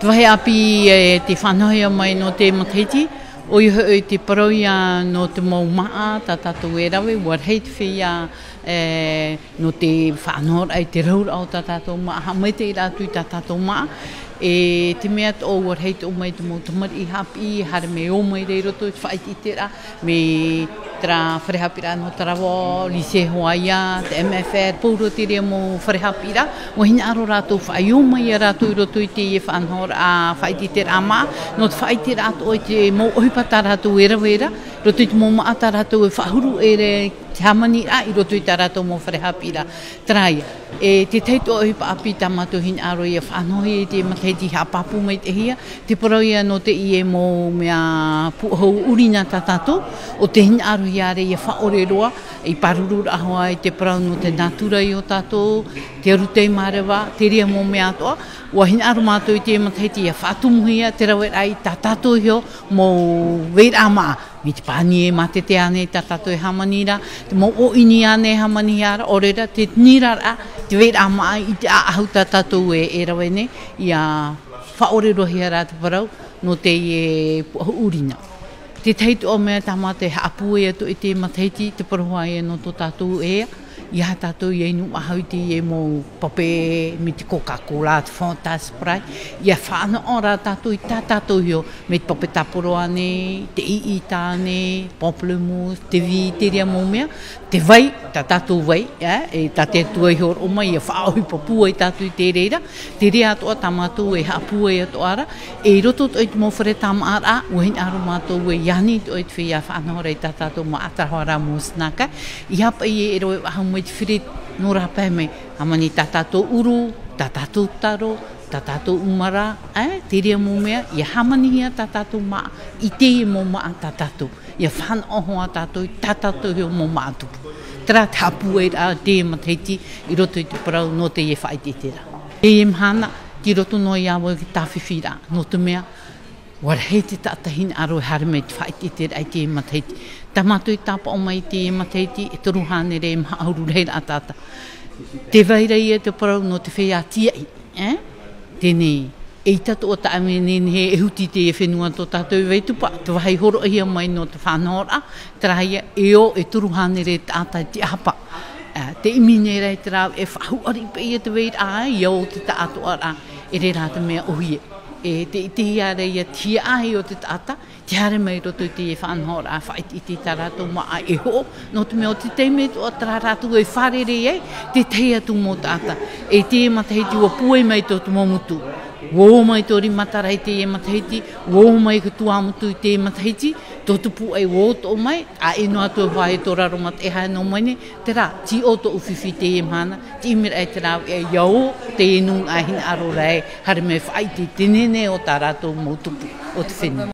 Tvahe api te whanau mai no te maketi, oiho o te paroia no te maumaa, ta tatou e rawe, warhei te whia no te whanau ai te raura o ta tatou maa, ha mai te rātu ta tatou maa, e te mea o warhei te omai te mautamar i hapi, hara me omai reiroto te whaiti tera, me tra wharehapira no tarawa, lise hoaia, te MFR, pōro te rea mō wharehapira, o hina aro rātou whai omai a rātou i roto i te e whanau a whaiti tera maa, no te whaiti rātou i te mō oipata rātou e rawera, roto i te mō maata rātou e whahuru e re te hamani a i roto i tā rātou mō wharehapira. Trai, te teito oipa api tamato hina aro i a whanau e te matai te hapapu mai te hia, te paroia no te i e mō mea puhau urina tā tato, o te hina aro iare ia whaoreroa, i parurura ahoa i te parau no te natura i o tātou, te rutei marewa, te rea mō me atoa, ua hina aru mātou i te matahiti ia whaatumuhia, te rawera i tā tātou hio mō weira maa. Mi te pāni e mate te ane, tā tātou e hamanira, te mō o ini ane hamaniara, orera te nirara, te weira maa i te aahau tā tātou e rawene, ia whaorerohia rā te parau no te urina. Te teito o mea tama te haapu e atu i te mataiti, te paroha e no tō tātou e, i ha tātou e inu ahau te e mō pape me te Coca-Cola, te Fanta, Sprite, i a whaana o rā tātou i tā tātou hio, me te pape taporo ane, te iita ane, pamplemousse, te vi, te rea mō mea, te vai, tā tātou vai, e tā te tua i hor oma, i a whaau i papua i tātou i te reira, te rea atoa tamatou e hapua i atoa ara, e roto to i te mōwhere tamara, uhen aro mātou e yani to i te whia whanahora i tā tātou ma atahora mō snaka, i hapa i e roe ahau mai te whirit no rapai mei, hamani tā tātou uru, tā tātou taro, tā tātou umara, te rea mō mea, i hamanihia tā tātou maa, i te e mō maa tā tātou, i a whanohoa tātou i tā tātou heo mō maa tupu. Tera te hapu e rā te mataiti i roto i te parau no te e whaite te rā. E mhana ki roto no i awa ki tawhiwhi rā, no te mea, warhei te tātahin aro e harme te whaite te rā i te mataiti. Ta mātou i tāpa o mai te mataiti e toru hāne re mahauru rei rā tāta. Te vairei e te parau no te whea tia i, tēnei. E tato o ta amenen he ehuti te e whenua tō tātou weitupa, te wahai horo ahia mai no te whanahora, te raia e o e turuhane re tātai te apa. Te imine rei te rau e whahuari pe ia te weira ai, ia o te tātou ara, e re rāta mea ohie. E te itihia rei a tia ahi o te tāta, te hare mai roto i te e whanahora a whait i te tā rātou maa e ho, no te mea o te teime o tā rātou e whare rei ei, te teia tū mō tāta, e te matahiti ua pue mai tō te momutu. Wō mai tōri matarai te e matahiti, wō mai ki tuamutu i te e matahiti, tō tupu ai wō tō mai, a eno atu e whae tō raro mat e hae no maine, te rā, ti o tō uwhiwhi te e mhana, ti imira e te rāu e iau te e nūn ahin aro rai, hare me whaiti te nene o tā rātou mō tupu o te whenua.